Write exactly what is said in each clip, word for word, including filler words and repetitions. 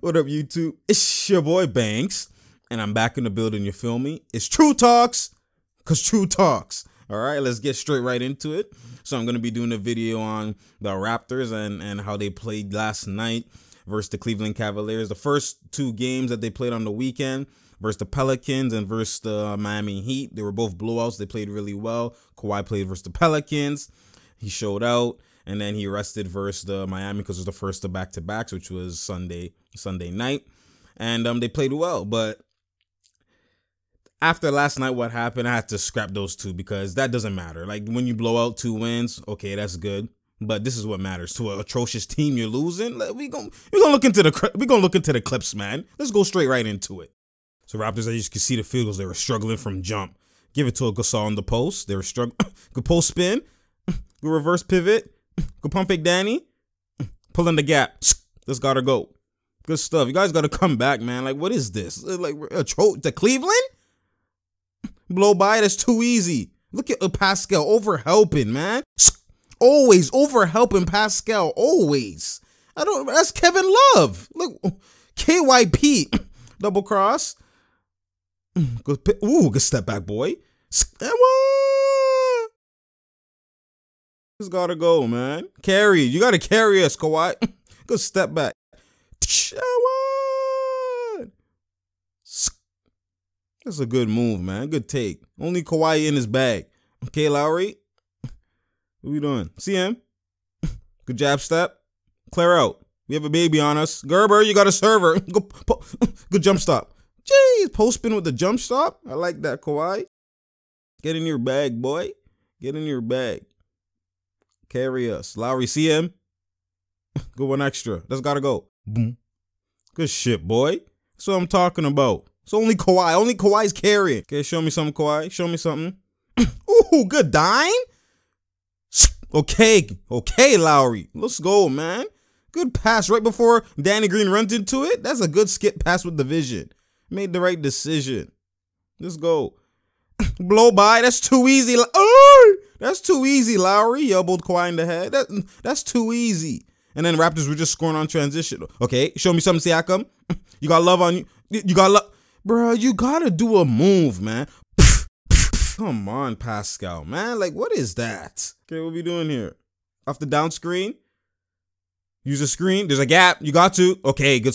What up, YouTube? It's your boy Banks, and I'm back in the building. You feel me? It's True Talks, because True Talks. All right, let's get straight right into it. So I'm going to be doing a video on the Raptors and, and how they played last night versus the Cleveland Cavaliers. The first two games that they played on the weekend versus the Pelicans and versus the Miami Heat. They were both blowouts. They played really well. Kawhi played versus the Pelicans. He showed out. And then he rested versus the Miami because it was the first of back-to-backs, which was Sunday Sunday night. And um, they played well. But after last night, what happened, I had to scrap those two because that doesn't matter. Like, when you blow out two wins, okay, that's good. But this is what matters. To an atrocious team you're losing, like, we gonna, we gonna look into the, we gonna look into the clips, man. Let's go straight right into it. So Raptors, as you can see, the field goals, they were struggling from jump. Give it to a Gasol on the post. They were struggling. Good post spin. Good reverse pivot. Go pump fake Danny, pull in the gap. Let's gotta go. Good stuff. You guys gotta come back, man. Like, what is this? Like, a tro to Cleveland? Blow by. That's too easy. Look at Pascal over helping, man. Always over helping Pascal. Always. I don't. That's Kevin Love. Look, K Y P double cross. Ooh, good step back, boy. Just gotta go, man. Carry. You gotta carry us, Kawhi. Good step back. That's a good move, man. Good take. Only Kawhi in his bag. Okay, Lowry. What we doing? See him. Good jab step. Clear out. We have a baby on us. Gerber, you got a server. Good jump stop. Jeez, post spin with the jump stop. I like that, Kawhi. Get in your bag, boy. Get in your bag. Carry us. Lowry, see him. Good one extra. That's gotta go. Boom. Good shit, boy. That's what I'm talking about. It's only Kawhi. Only Kawhi's carrying. Okay, show me something, Kawhi. Show me something. Ooh, good dime. Okay. Okay, Lowry. Let's go, man. Good pass right before Danny Green runs into it. That's a good skip pass with the vision. Made the right decision. Let's go. Blow by. That's too easy. Oh! That's too easy, Lowry. You elbowed Kawhi in the head. That, that's too easy. And then Raptors were just scoring on transition. Okay, show me something, Siakam. You got love on you. You got love. Bro, you got to do a move, man. Come on, Pascal, man. Like, what is that? Okay, what we doing here? Off the down screen. Use a screen. There's a gap. You got to. Okay, good.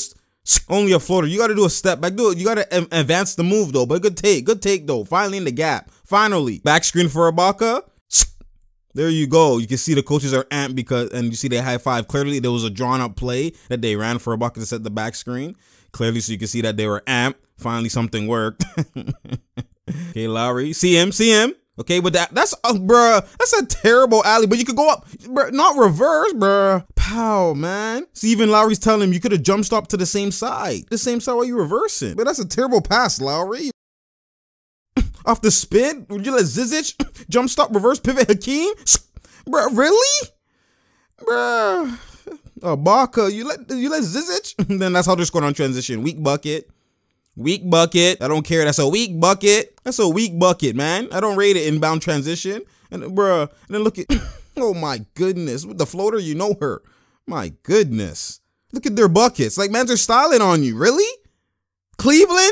Only a floater. You got to do a step back. Do it. You got to advance the move, though. But good take. Good take, though. Finally in the gap. Finally. Back screen for Ibaka. There you go. You can see the coaches are amped because, and you see they high five. Clearly, there was a drawn up play that they ran for Ibaka to set the back screen. Clearly, so you can see that they were amped. Finally, something worked. Okay, Lowry, see him, see him. Okay, but that, that's, uh, bruh, that's a terrible alley. But you could go up, bruh, not reverse, bruh. Pow, man. See, even Lowry's telling him you could have jump stopped to the same side, the same side while you reversing. But that's a terrible pass, Lowry. Off the spin, would you let Zizic jump stop, reverse pivot, Hakeem? Bruh, really? Bruh. Ibaka, you let you let Zizic? Then that's how they're scoring on transition. Weak bucket. Weak bucket. I don't care. That's a weak bucket. That's a weak bucket, man. I don't rate it inbound transition. And bruh. And then look at oh my goodness. With the floater, you know her. My goodness. Look at their buckets. Like, man, they're styling on you. Really? Cleveland?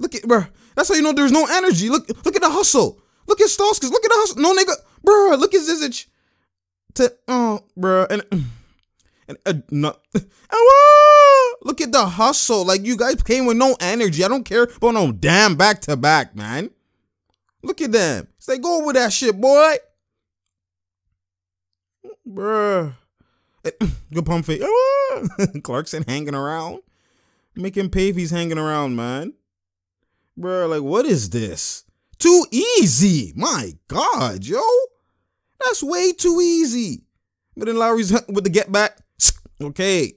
Look at, bruh. That's how you know there's no energy. Look, look at the hustle. Look at Stauskas. Look at the hustle. No nigga, bruh. Look at Zizic. To oh, bruh, and and uh, no. Look at the hustle. Like, you guys came with no energy. I don't care about no damn back to back, man. Look at them. Say go with that shit, boy. Bruh. Good pump fake. Clarkson hanging around. Make him pay if he's hanging around, man. Bro, like, what is this? Too easy. My God, yo. That's way too easy. But then Lowry's with the get back. Okay.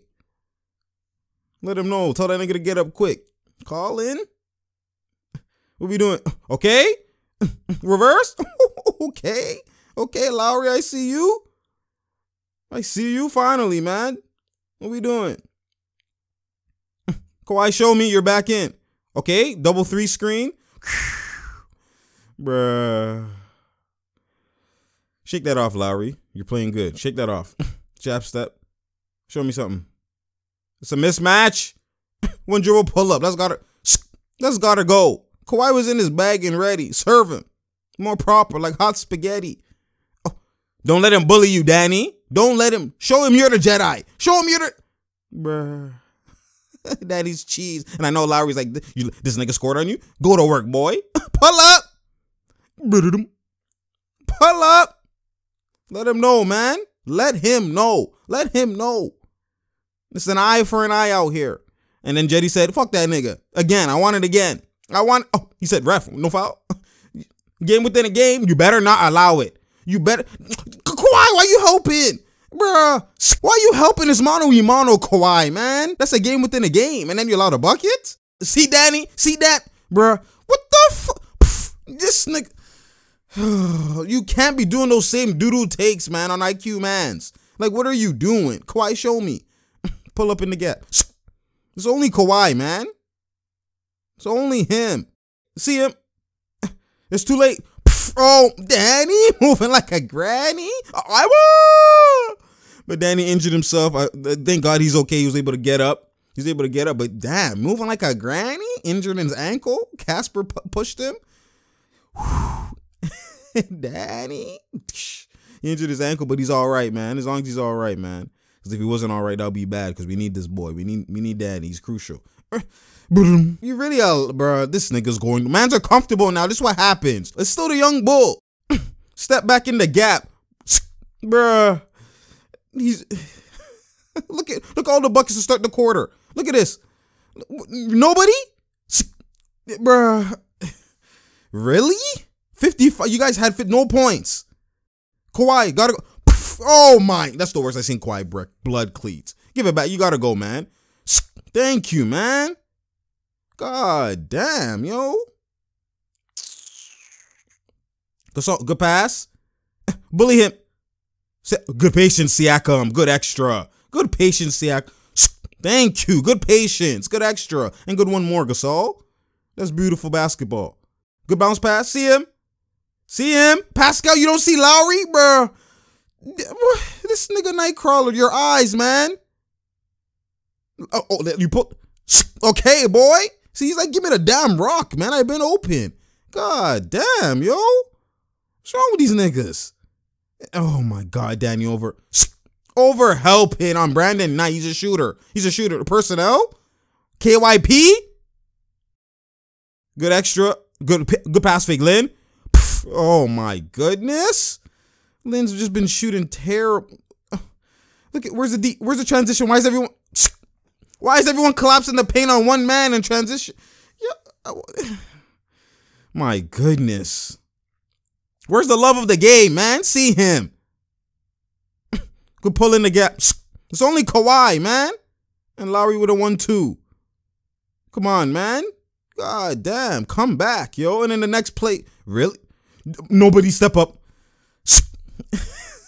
Let him know. Tell that nigga to get up quick. Call in. What we doing? Okay. Reverse. Okay. Okay, Lowry, I see you. I see you finally, man. What we doing? Kawhi, show me. You're back in. Okay, double three screen. Bruh. Shake that off, Lowry. You're playing good. Shake that off. Jab step. Show me something. It's a mismatch. One dribble pull up. Let's got her. Let's got her go. Kawhi was in his bag and ready. Serve him. More proper, like hot spaghetti. Oh, don't let him bully you, Danny. Don't let him. Show him you're the Jedi. Show him you're the... Bruh. Daddy's cheese. And I know Lowry's like, you, this nigga scored on you? Go to work, boy. Pull up. Pull up. Let him know, man. Let him know. Let him know. It's an eye for an eye out here. And then Jetty said, fuck that nigga. Again, I want it again. I want... Oh, he said, ref, no foul. Game within a game, you better not allow it. You better... Kawhi, why you helping? Bruh, why you helping this mano-y-mano, Kawhi, man? That's a game within a game. And then you allow the bucket? See, Danny? See that? Bruh, what the fuck? This nigga... You can't be doing those same doodle takes, man, on I Q mans. Like, what are you doing? Kawhi, show me. Pull up in the gap. It's only Kawhi, man. It's only him. See him? It's too late. Oh, Danny moving like a granny. I will. But Danny injured himself. I, thank God he's okay. He was able to get up. He's able to get up. But damn, moving like a granny. Injured his ankle. Casper pu pushed him. Danny. He injured his ankle, but he's all right, man. As long as he's all right, man. Because if he wasn't all right, that would be bad. Because we need this boy. We need we need Danny. He's crucial. You really are, bro. This nigga's going. Mans are comfortable now. This is what happens. It's still the young bull. Step back in the gap, bruh. He's look at look all the buckets to start the quarter. Look at this. Nobody, bruh. Really? fifty-five. You guys had no points. Kawhi gotta go. Oh my, that's the worst I seen Kawhi Brick. Blood cleats. Give it back. You gotta go, man. Thank you, man. God damn, yo. Gasol, good pass. Bully him. Good patience, Siakam. Good extra. Good patience, Siakam. Thank you. Good patience. Good extra. And good one more, Gasol. That's beautiful basketball. Good bounce pass. See him. See him. Pascal, you don't see Lowry, bruh. This nigga Nightcrawler, your eyes, man. Oh, oh you put. Okay, boy. See, he's like, give me the damn rock, man. I've been open. God damn, yo. What's wrong with these niggas? Oh, my God, Danny over. Over helping on Brandon Knight. He's a shooter. He's a shooter. Personnel? K Y P? Good extra. Good good pass fake, Lynn. Oh, my goodness. Lynn's just been shooting terrible. Look at, where's the D? Where's the transition? Why is everyone... Why is everyone collapsing the paint on one man in transition? Yeah. My goodness. Where's the love of the game, man? See him. Good pull in the gap. It's only Kawhi, man. And Lowry with a one two. Come on, man. God damn. Come back, yo. And in the next play. Really? Nobody step up.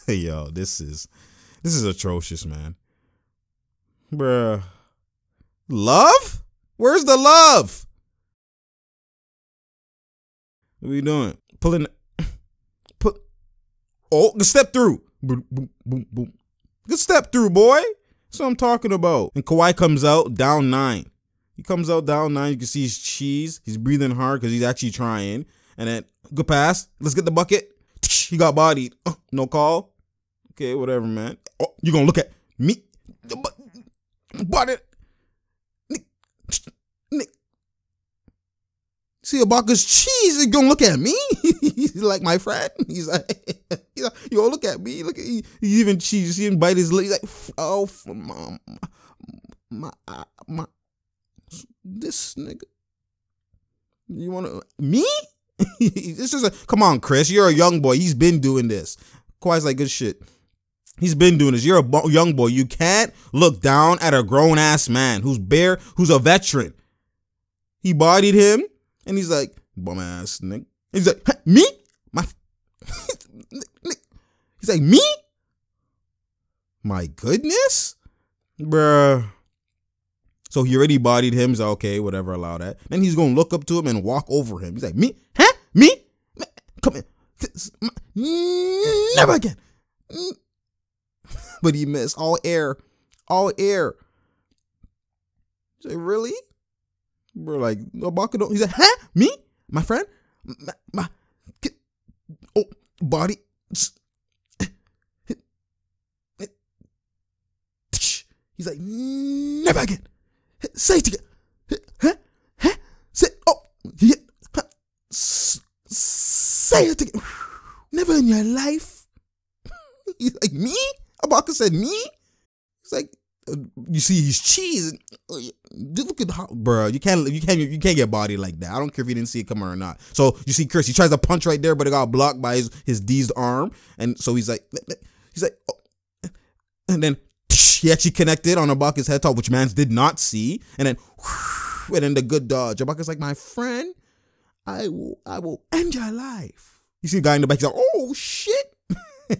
Yo, this is, this is atrocious, man. Bruh. Love? Where's the love? What are we doing? Pulling. Put. Oh, good step through. Boom, boom, boom, boom. Good step through, boy. That's what I'm talking about. And Kawhi comes out down nine. He comes out down nine. You can see his cheese. He's breathing hard because he's actually trying. And then, good pass. Let's get the bucket. He got bodied. Oh, no call. Okay, whatever, man. Oh, you're going to look at me. But it. See Ibaka's cheese is gonna look at me. He's like my friend. He's like, he's like, yo, look at me. Look at he, he even cheese. He didn't bite his leg. He's like, oh, my, my, my, this nigga. You wanna me? This is a come on, Chris. You're a young boy. He's been doing this. Kawhi's like good shit. He's been doing this. You're a young boy. You can't look down at a grown-ass man who's bare, who's a veteran. He bodied him, and he's like, bum-ass nigga. He's like, hey, me? My. He's like, me? My goodness? Bruh. So he already bodied him. He's like, okay, whatever, allow that. Then he's going to look up to him and walk over him. He's like, me? Huh? Me? Come in. Never again. But he missed all air, all air. Like, really? We're like, Ibaka don't. He's like, huh? Me? My friend? My, my oh, body. He's like, never again. Say it again. Huh? Huh? Say, oh, yeah. Huh. Say it again. Never in your life. He's like, me? Ibaka said, me? He's like, you see, he's cheese. Look at how, bro. You can't, you can't, you can't get bodied like that. I don't care if you didn't see it coming or not. So you see, Chris, he tries to punch right there, but it got blocked by his his D's arm, and so he's like, he's like, oh. And then he actually connected on Ibaka's head top, which Mans did not see, and then, and then the good dodge. Ibaka's like, my friend, I will, I will end your life. You see the guy in the back, he's like, oh shit.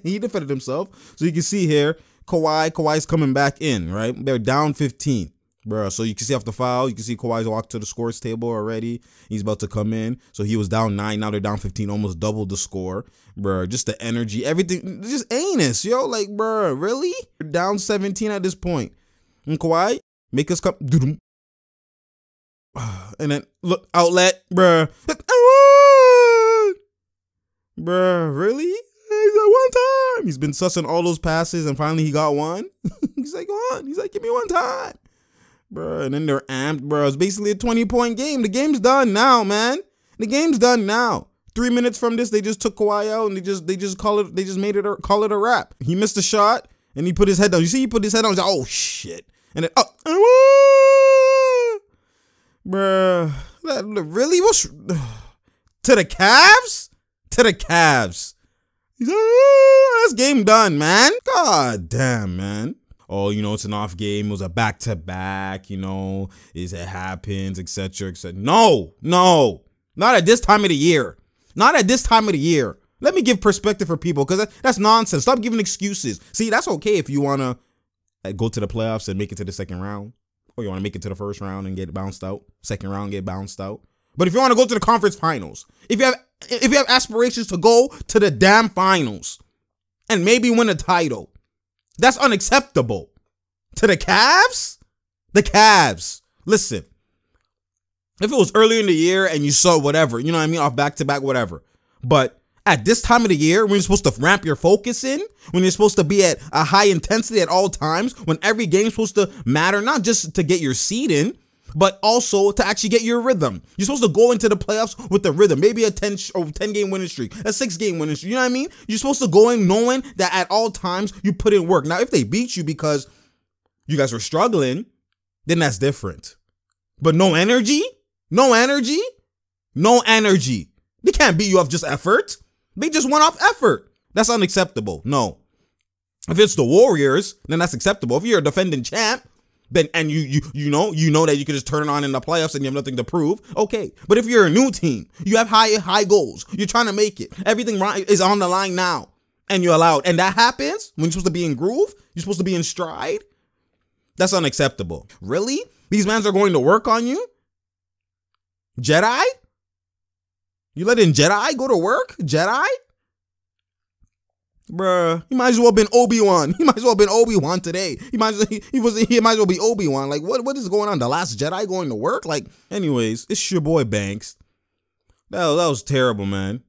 He defended himself, so you can see here. Kawhi, Kawhi's coming back in, right? They're down fifteen, bro. So you can see off the foul, you can see Kawhi's walked to the scores table already. He's about to come in. So he was down nine, now they're down fifteen, almost double the score, bro. Just the energy, everything, just anus, yo. Like, bro, really? They're down seventeen at this point. And Kawhi, make us come, and then look outlet, bro. Bro, really? He's like, one time. He's been sussing all those passes, and finally he got one. He's like, one. He's like, give me one time. Bro, and then they're amped, bro. It's basically a twenty-point game. The game's done now, man. The game's done now. Three minutes from this, they just took Kawhi out, and they just they just call it, they just made it a, call it a wrap. He missed a shot, and he put his head down. You see, he put his head down. He's like, oh shit. And then, oh, bro, that really was to the Cavs, to the Cavs. He's like, oh, that's game done, man. God damn, man. Oh, you know, it's an off game. It was a back-to-back, -back, you know. It happens, et cetera, et cetera. No, no. Not at this time of the year. Not at this time of the year. Let me give perspective for people, because that, that's nonsense. Stop giving excuses. See, that's okay if you want to go to the playoffs and make it to the second round. Or you want to make it to the first round and get bounced out. Second round, get bounced out. But if you want to go to the conference finals, if you have if you have aspirations to go to the damn finals and maybe win a title, that's unacceptable. To the Cavs? The Cavs. Listen, if it was earlier in the year and you saw whatever, you know what I mean, off back-to-back, whatever. But at this time of the year, when you're supposed to ramp your focus in, when you're supposed to be at a high intensity at all times, when every game's supposed to matter, not just to get your seed in, but also to actually get your rhythm. You're supposed to go into the playoffs with the rhythm. Maybe a ten-game winning streak, a six-game winning streak. You know what I mean? You're supposed to go in knowing that at all times you put in work. Now, if they beat you because you guys were struggling, then that's different. But no energy? No energy? No energy. They can't beat you off just effort. They just went off effort. That's unacceptable. No. If it's the Warriors, then that's acceptable. If you're a defending champ, then and you you you know you know that you can just turn it on in the playoffs and you have nothing to prove. Okay, but if you're a new team, you have high high goals. You're trying to make it. Everything is on the line now, and you're allowed. And that happens when you're supposed to be in groove. You're supposed to be in stride. That's unacceptable. Really, these mans are going to work on you. Jedi, you letting Jedi go to work? Jedi, bruh, he might as well have been Obi-Wan. He might as well have been Obi-Wan today. He might as well, he, he wasn't he might as well be Obi-Wan. Like, what what is going on? The Last Jedi going to work? Like, anyways, it's your boy Banks. That, that was terrible, man.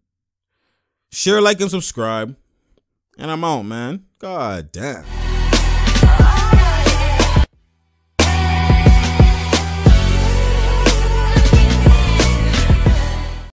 Share, like, and subscribe. And I'm out, man. God damn.